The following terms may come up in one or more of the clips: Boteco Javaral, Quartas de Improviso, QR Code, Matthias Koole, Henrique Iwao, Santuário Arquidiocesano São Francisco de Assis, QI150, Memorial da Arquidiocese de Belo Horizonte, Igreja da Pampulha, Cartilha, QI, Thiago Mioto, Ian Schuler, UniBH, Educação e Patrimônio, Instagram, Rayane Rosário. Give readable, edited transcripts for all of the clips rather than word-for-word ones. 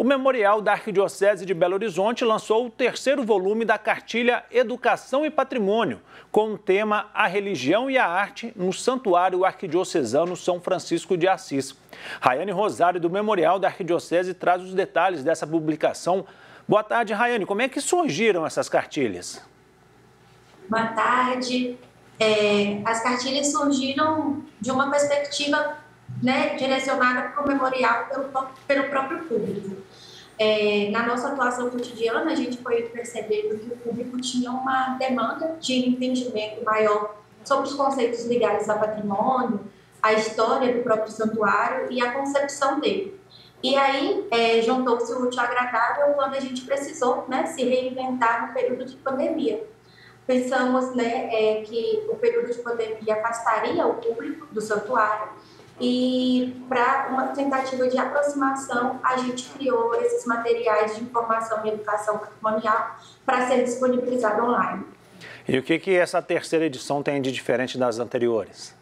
O Memorial da Arquidiocese de Belo Horizonte lançou o terceiro volume da cartilha Educação e Patrimônio, com o tema A Religião e a Arte no Santuário Arquidiocesano São Francisco de Assis. Rayane Rosário, do Memorial da Arquidiocese, traz os detalhes dessa publicação. Boa tarde, Rayane. Como é que surgiram essas cartilhas? Boa tarde. As cartilhas surgiram de uma perspectiva, né, direcionada para o memorial pelo próprio público. Na nossa atuação cotidiana, a gente foi percebendo que o público tinha uma demanda de entendimento maior sobre os conceitos ligados ao patrimônio, a história do próprio santuário e a concepção dele. E aí, juntou-se o útil ao agradável quando a gente precisou, né, se reinventar no período de pandemia. Pensamos, né, que o período de pandemia afastaria o público do santuário, e para uma tentativa de aproximação, a gente criou esses materiais de informação e educação patrimonial para ser disponibilizado online. E o que essa terceira edição tem de diferente das anteriores?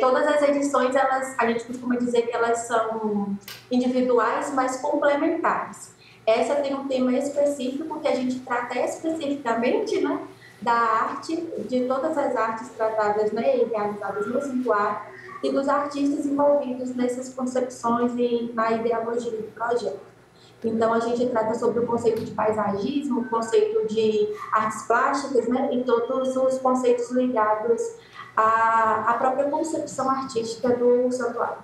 Todas as edições, a gente costuma dizer que elas são individuais, mas complementares. Essa tem um tema específico que a gente trata especificamente, né, da arte, de todas as artes tratadas, né, e realizadas no santuário, e dos artistas envolvidos nessas concepções e na ideologia do projeto. Então, a gente trata sobre o conceito de paisagismo, o conceito de artes plásticas, né, e todos os conceitos ligados à própria concepção artística do santuário.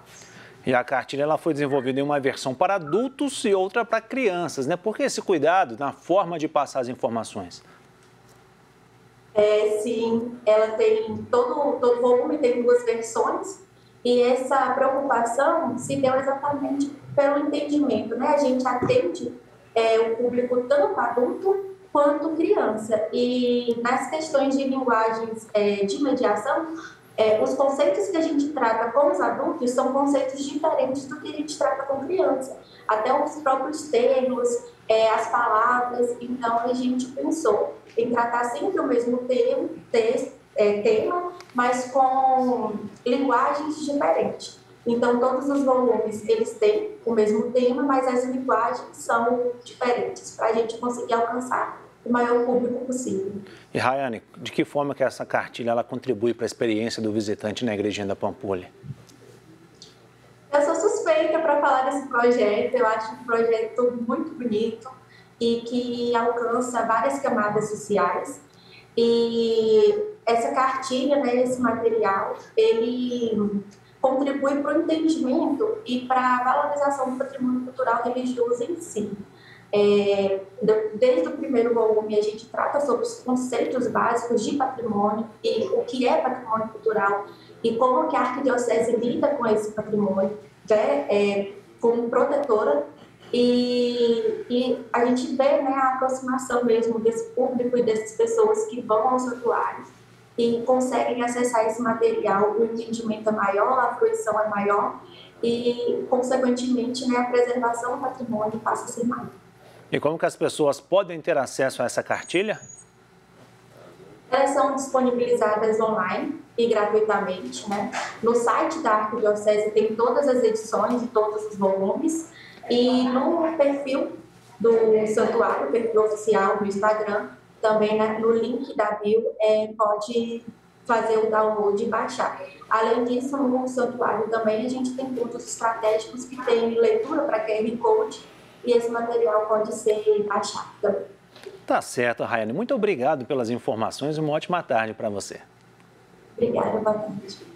E a cartilha ela foi desenvolvida em uma versão para adultos e outra para crianças, né? Por que esse cuidado na forma de passar as informações? Sim, ela tem todo volume, tem duas versões, e essa preocupação se deu exatamente pelo entendimento, né? A gente atende o público tanto adulto quanto criança, e nas questões de linguagens de mediação, os conceitos que a gente trata com os adultos são conceitos diferentes do que a gente trata com criança. Até os próprios termos, as palavras. Então, a gente pensou em tratar sempre o mesmo tema, mas com linguagens diferentes. Então, todos os volumes, eles têm o mesmo tema, mas as linguagens são diferentes, para a gente conseguir alcançar o maior público possível. E, Rayane, de que forma que essa cartilha ela contribui para a experiência do visitante na Igreja da Pampulha? Eu sou suspeita para falar desse projeto. Eu acho um projeto muito bonito e que alcança várias camadas sociais. E essa cartilha, né, esse material, ele contribui para o entendimento e para a valorização do patrimônio cultural religioso em si. Desde o primeiro volume a gente trata sobre os conceitos básicos de patrimônio e o que é patrimônio cultural e como que a Arquidiocese lida com esse patrimônio, né, como protetora, e a gente vê, né, a aproximação mesmo desse público e dessas pessoas que vão aos santuários e conseguem acessar esse material. O entendimento é maior, a fruição é maior e, consequentemente, né, a preservação do patrimônio passa a ser maior. E como que as pessoas podem ter acesso a essa cartilha? Elas são disponibilizadas online e gratuitamente, né? No site da Arquidiocese tem todas as edições e todos os volumes. E no perfil do santuário, perfil oficial no Instagram, também, né, no link da bio, pode fazer o download e baixar. Além disso, no santuário também a gente tem cursos estratégicos que tem leitura para QR Code, e esse material pode ser baixado também. Tá certo, Rayane. Muito obrigado pelas informações e uma ótima tarde para você. Obrigada, boa tarde.